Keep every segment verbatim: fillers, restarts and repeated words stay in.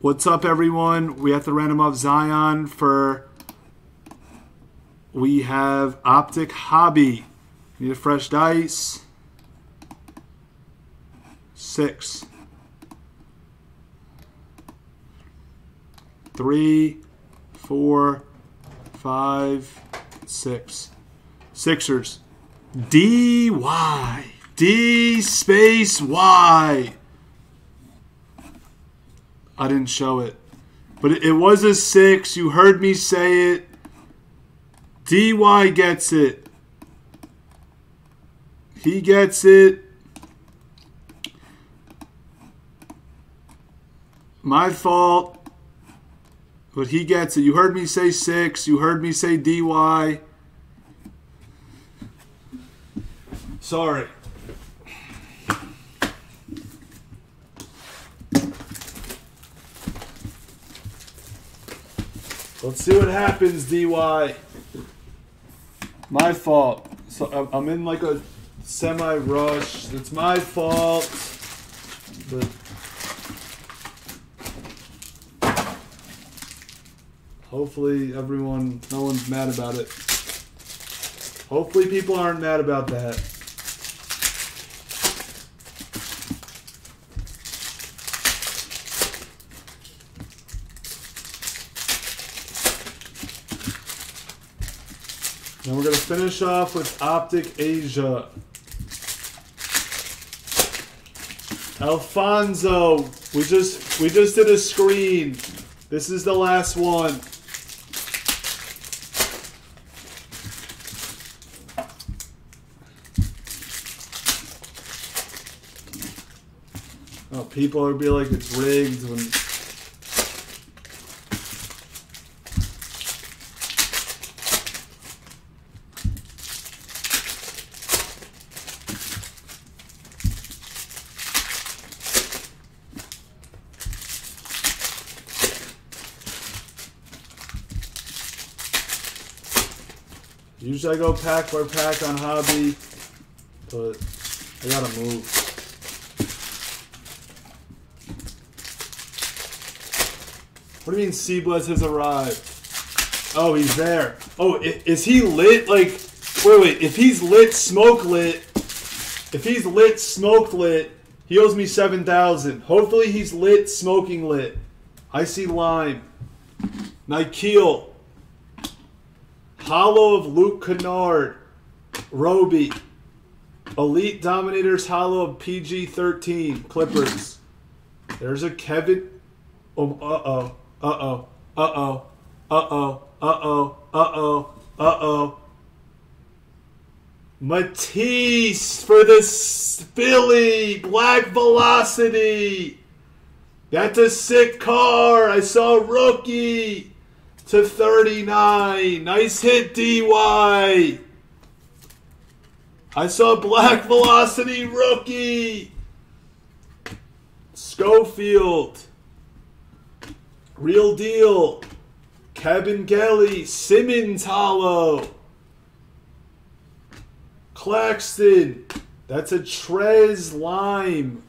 What's up, everyone? We have to random off Zion for... We have Optic Hobby. Need a fresh dice. Six. Three, four, five, six. Sixers. D Y. D space Y. I didn't show it. But it was a six. You heard me say it. D Y gets it. He gets it. My fault. But he gets it. You heard me say six. You heard me say D Y. Sorry. Let's see what happens, D Y. My fault. So I'm in like a semi-rush. It's my fault. But hopefully everyone, no one's mad about it. Hopefully people aren't mad about that. Now we're going to finish off with Optic Asia. Alfonso, we just, we just did a screen. This is the last one. People would be like, it's rigged. When... Usually I go pack by pack on hobby, but I gotta move. What do you mean C-Bless has arrived? Oh, he's there. Oh, is he lit? Like, wait, wait. If he's lit, smoke lit. If he's lit, smoke lit, he owes me seven thousand. Hopefully he's lit, smoking lit. I see lime. Nikeel. Hollow of Luke Kennard. Roby. Elite Dominators Hollow of P G thirteen. Clippers. There's a Kevin. Oh, uh-oh. Uh-oh, uh-oh, uh-oh, uh-oh, uh-oh, uh-oh. Matisse for the Philly, Black Velocity. That's a sick car. I saw rookie to thirty-nine. Nice hit, D Y. I saw Black Velocity rookie. Schofield. Real deal. Kevin Kelly. Simintalo. Claxton. That's a Trez Lime.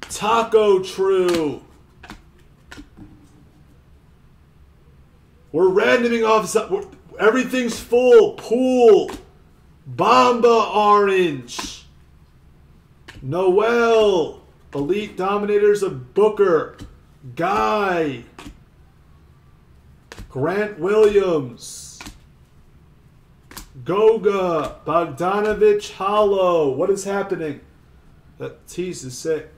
Taco True. We're randoming off. We're, everything's full. Pool. Bamba Orange. Noel. Elite Dominators of Booker. Guy, Grant Williams, Goga, Bogdanovich, hollow. What is happening? That tease is sick.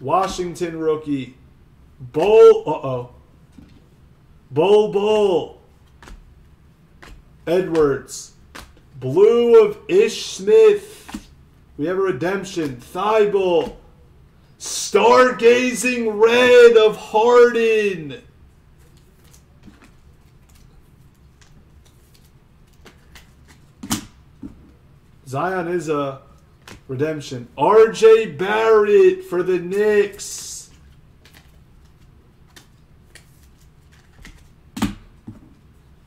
Washington rookie, Bol. Uh oh. Bol Bol. Edwards, blue of Ish Smith. We have a redemption. Thibault. Stargazing red of Harden. Zion is a redemption. R J. Barrett for the Knicks.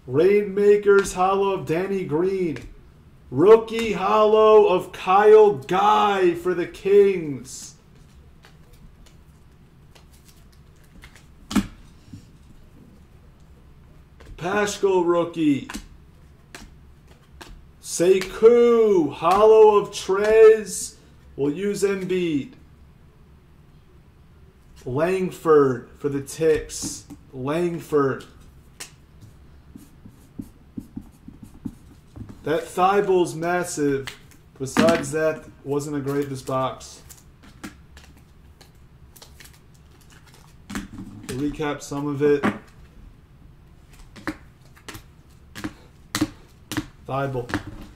Rainmakers hollow of Danny Green. Rookie hollow of Kyle Guy for the Kings. Pascal rookie. Sekou, hollow of Trez. We'll use Embiid. Langford for the Ticks. Langford. That Thibault's massive. Besides that, wasn't a great this box. To recap some of it. Thibault.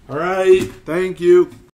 All right. Thank you.